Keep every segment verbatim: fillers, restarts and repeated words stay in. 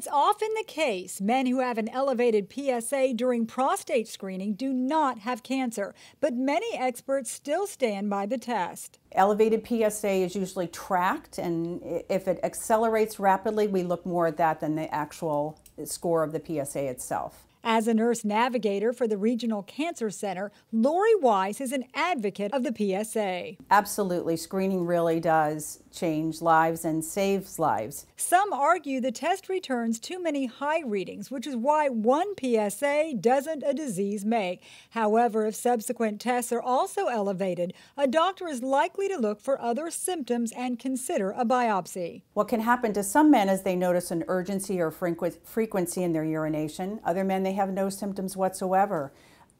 It's often the case men who have an elevated P S A during prostate screening do not have cancer, but many experts still stand by the test. Elevated P S A is usually tracked, and if it accelerates rapidly, we look more at that than the actual score of the P S A itself. As a nurse navigator for the Regional Cancer Center, Laurie Wise is an advocate of the P S A. Absolutely. Screening really does change lives and saves lives. Some argue the test returns too many high readings, which is why one P S A doesn't a disease make. However, if subsequent tests are also elevated, a doctor is likely to look for other symptoms and consider a biopsy. What can happen to some men is they notice an urgency or frequency in their urination. Other men, they They have no symptoms whatsoever.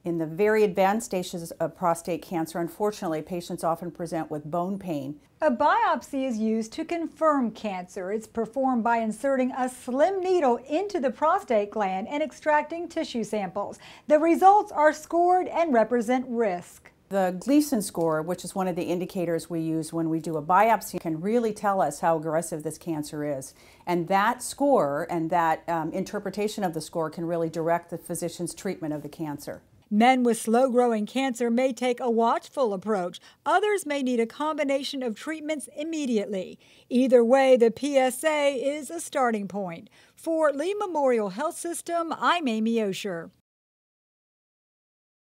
In the very advanced stages of prostate cancer, unfortunately, patients often present with bone pain. A biopsy is used to confirm cancer. It's performed by inserting a slim needle into the prostate gland and extracting tissue samples. The results are scored and represent risk. The Gleason score, which is one of the indicators we use when we do a biopsy, can really tell us how aggressive this cancer is. And that score and that um, interpretation of the score can really direct the physician's treatment of the cancer. Men with slow-growing cancer may take a watchful approach. Others may need a combination of treatments immediately. Either way, the P S A is a starting point. For Lee Memorial Health System, I'm Amy Osher.